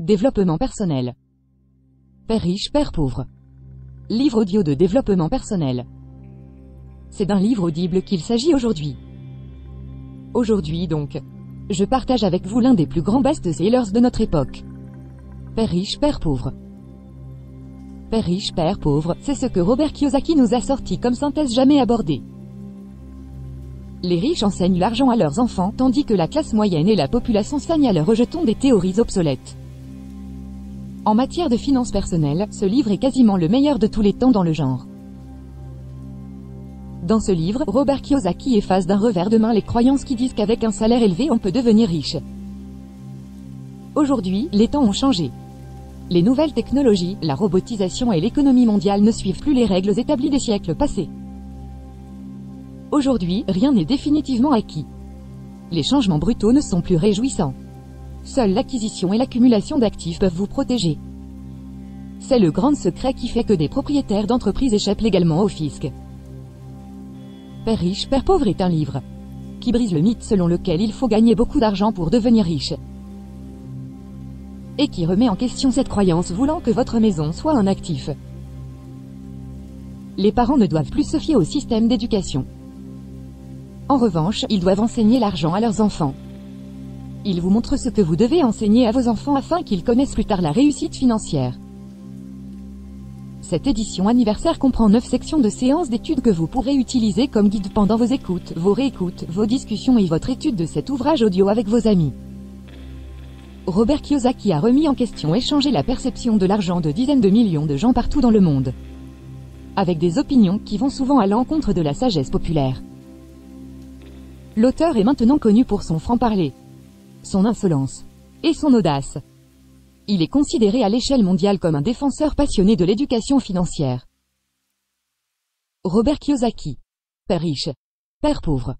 Développement personnel. Père riche, père pauvre. Livre audio de développement personnel. C'est d'un livre audible qu'il s'agit aujourd'hui. Aujourd'hui donc, je partage avec vous l'un des plus grands best-sellers de notre époque. Père riche, père pauvre. Père riche, père pauvre, c'est ce que Robert Kiyosaki nous a sorti comme synthèse jamais abordée. Les riches enseignent l'argent à leurs enfants, tandis que la classe moyenne et la population saignent à leur rejeton des théories obsolètes. En matière de finances personnelles, ce livre est quasiment le meilleur de tous les temps dans le genre. Dans ce livre, Robert Kiyosaki efface d'un revers de main les croyances qui disent qu'avec un salaire élevé on peut devenir riche. Aujourd'hui, les temps ont changé. Les nouvelles technologies, la robotisation et l'économie mondiale ne suivent plus les règles établies des siècles passés. Aujourd'hui, rien n'est définitivement acquis. Les changements brutaux ne sont plus réjouissants. Seule l'acquisition et l'accumulation d'actifs peuvent vous protéger. C'est le grand secret qui fait que des propriétaires d'entreprises échappent légalement au fisc. Père riche, père pauvre est un livre qui brise le mythe selon lequel il faut gagner beaucoup d'argent pour devenir riche. Et qui remet en question cette croyance voulant que votre maison soit un actif. Les parents ne doivent plus se fier au système d'éducation. En revanche, ils doivent enseigner l'argent à leurs enfants. Il vous montre ce que vous devez enseigner à vos enfants afin qu'ils connaissent plus tard la réussite financière. Cette édition anniversaire comprend 9 sections de séances d'études que vous pourrez utiliser comme guide pendant vos écoutes, vos réécoutes, vos discussions et votre étude de cet ouvrage audio avec vos amis. Robert Kiyosaki a remis en question et changé la perception de l'argent de dizaines de millions de gens partout dans le monde, avec des opinions qui vont souvent à l'encontre de la sagesse populaire. L'auteur est maintenant connu pour son franc-parler, son insolence et son audace. Il est considéré à l'échelle mondiale comme un défenseur passionné de l'éducation financière. Robert Kiyosaki. Père riche, père pauvre.